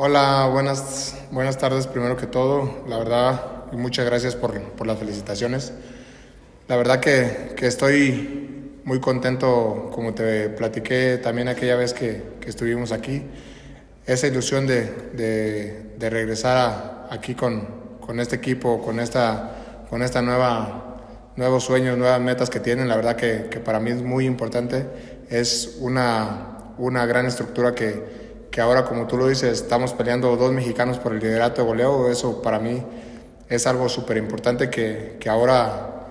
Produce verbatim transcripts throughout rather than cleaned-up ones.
Hola, buenas, buenas tardes primero que todo. La verdad, muchas gracias por, por las felicitaciones. La verdad que, que estoy muy contento, como te platiqué también aquella vez que, que estuvimos aquí. Esa ilusión de, de, de regresar a, aquí con, con este equipo, con esta, con esta nueva, nuevos sueños, nuevas metas que tienen, la verdad que, que para mí es muy importante. Es una, una gran estructura que, que ahora, como tú lo dices, estamos peleando dos mexicanos por el liderato de goleo. Eso para mí es algo súper importante que, que ahora,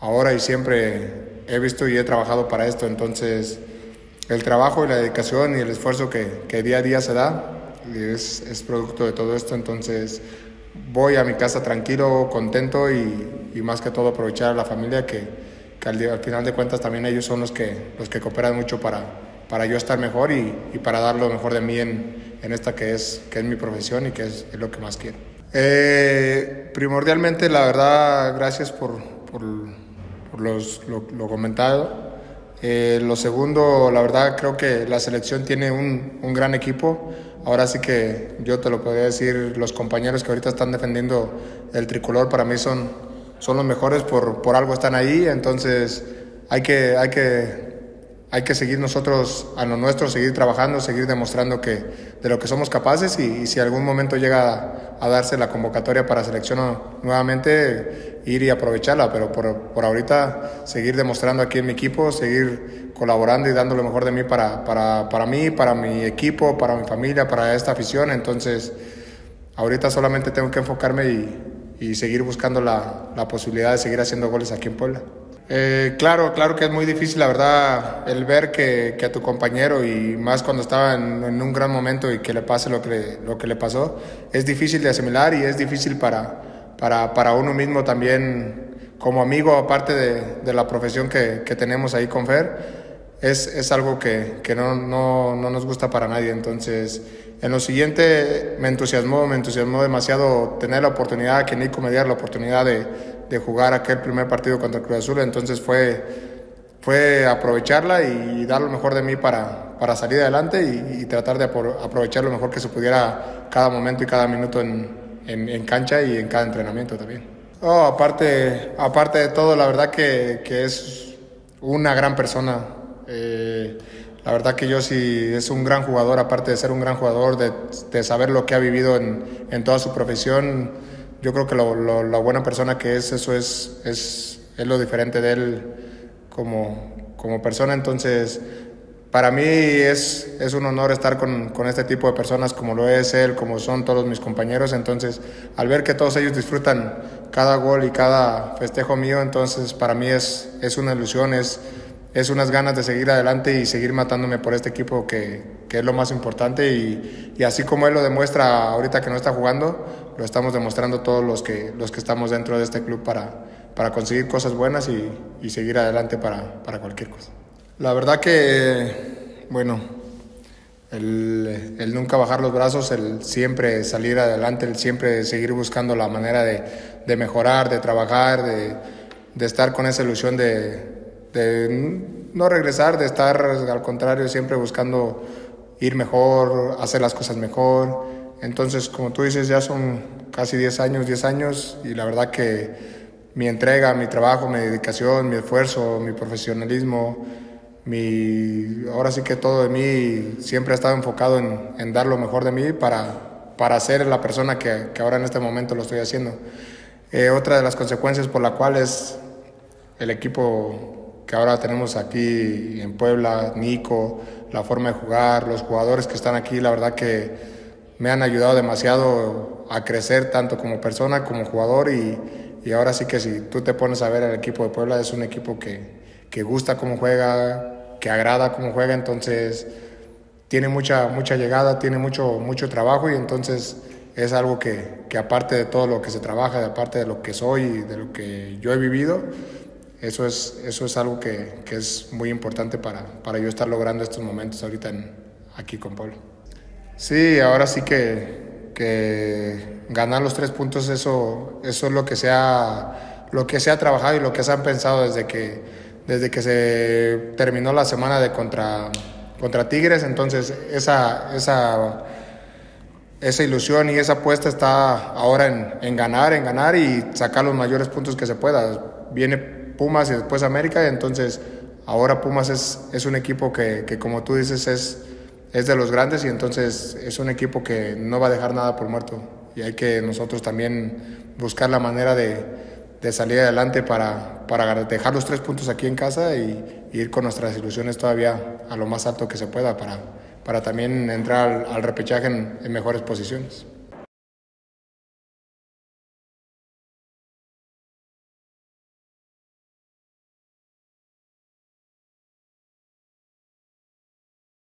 ahora y siempre he visto y he trabajado para esto. Entonces, el trabajo y la dedicación y el esfuerzo que, que día a día se da es, es producto de todo esto. Entonces voy a mi casa tranquilo, contento y, y más que todo aprovechar a la familia que, que al, al final de cuentas también ellos son los que, los que cooperan mucho para, para yo estar mejor y, y para dar lo mejor de mí en, en esta que es, que es mi profesión y que es, es lo que más quiero. Eh, primordialmente, la verdad, gracias por, por, por los, lo, lo comentado. Eh, lo segundo, la verdad, creo que la selección tiene un, un gran equipo. Ahora sí que yo te lo podría decir, los compañeros que ahorita están defendiendo el tricolor para mí son, son los mejores, por, por algo están ahí. Entonces hay que, hay, que, hay que seguir nosotros a lo nuestro, seguir trabajando, seguir demostrando que, de lo que somos capaces, y, y si algún momento llega a, a darse la convocatoria para selección nuevamente, ir y aprovecharla, pero por, por ahorita seguir demostrando aquí en mi equipo, seguir colaborando y dando lo mejor de mí para, para, para mí, para mi equipo, para mi familia, para esta afición. Entonces, ahorita solamente tengo que enfocarme y, y seguir buscando la, la posibilidad de seguir haciendo goles aquí en Puebla. Eh, claro, claro que es muy difícil, la verdad, el ver que, que a tu compañero, y más cuando estaba en, en un gran momento, y que le pase lo que le, lo que le pasó, es difícil de asimilar y es difícil para... Para, para uno mismo también, como amigo, aparte de, de la profesión que, que tenemos ahí con Fer, es, es algo que, que no, no, no nos gusta para nadie. Entonces, en lo siguiente me entusiasmó, me entusiasmó demasiado tener la oportunidad, que Nico me diera la oportunidad de, de jugar aquel primer partido contra Cruz Azul. Entonces fue, fue aprovecharla y dar lo mejor de mí para, para salir adelante y, y tratar de aprovechar lo mejor que se pudiera cada momento y cada minuto en En, en cancha y en cada entrenamiento también. Oh, aparte, aparte de todo, la verdad que, que es una gran persona. Eh, la verdad que yo sí es un gran jugador, aparte de ser un gran jugador, de, de saber lo que ha vivido en, en toda su profesión. Yo creo que lo, lo, la buena persona que es, eso es, es, es lo diferente de él como, como persona. Entonces, para mí es, es un honor estar con, con este tipo de personas, como lo es él, como son todos mis compañeros. Entonces, al ver que todos ellos disfrutan cada gol y cada festejo mío, entonces para mí es, es una ilusión, es, es unas ganas de seguir adelante y seguir matándome por este equipo, que, que es lo más importante. Y, y así como él lo demuestra ahorita que no está jugando, lo estamos demostrando todos los que, los que estamos dentro de este club para, para conseguir cosas buenas y, y seguir adelante para, para cualquier cosa. La verdad que, bueno, el, el nunca bajar los brazos, el siempre salir adelante, el siempre seguir buscando la manera de, de mejorar, de trabajar, de, de estar con esa ilusión de, de no regresar, de estar al contrario, siempre buscando ir mejor, hacer las cosas mejor. Entonces, como tú dices, ya son casi diez años, diez años, y la verdad que mi entrega, mi trabajo, mi dedicación, mi esfuerzo, mi profesionalismo, Mi, ahora sí que todo de mí siempre ha estado enfocado en, en dar lo mejor de mí para, para ser la persona que, que ahora en este momento lo estoy haciendo. Eh, otra de las consecuencias por la cual es el equipo que ahora tenemos aquí en Puebla, Nico, la forma de jugar, los jugadores que están aquí, la verdad que me han ayudado demasiado a crecer tanto como persona, como jugador, y, y ahora sí que si tú te pones a ver el equipo de Puebla, es un equipo que, que gusta cómo juega, que agrada cómo juega. Entonces tiene mucha, mucha llegada, tiene mucho, mucho trabajo, y entonces es algo que, que aparte de todo lo que se trabaja, de aparte de lo que soy y de lo que yo he vivido, eso es, eso es algo que, que es muy importante para, para yo estar logrando estos momentos ahorita en, aquí con Puebla. Sí, ahora sí que, que ganar los tres puntos, eso, eso es lo que se ha, lo que se ha trabajado y lo que se han pensado desde que desde que se terminó la semana de contra, contra Tigres. Entonces esa, esa, esa ilusión y esa apuesta está ahora en, en ganar, en ganar y sacar los mayores puntos que se pueda. Viene Pumas y después América, entonces ahora Pumas es, es un equipo que, que como tú dices es, es de los grandes y entonces es un equipo que no va a dejar nada por muerto y hay que nosotros también buscar la manera de, de salir adelante para, para dejar los tres puntos aquí en casa y, y ir con nuestras ilusiones todavía a lo más alto que se pueda para... para también entrar al, al repechaje en, en mejores posiciones.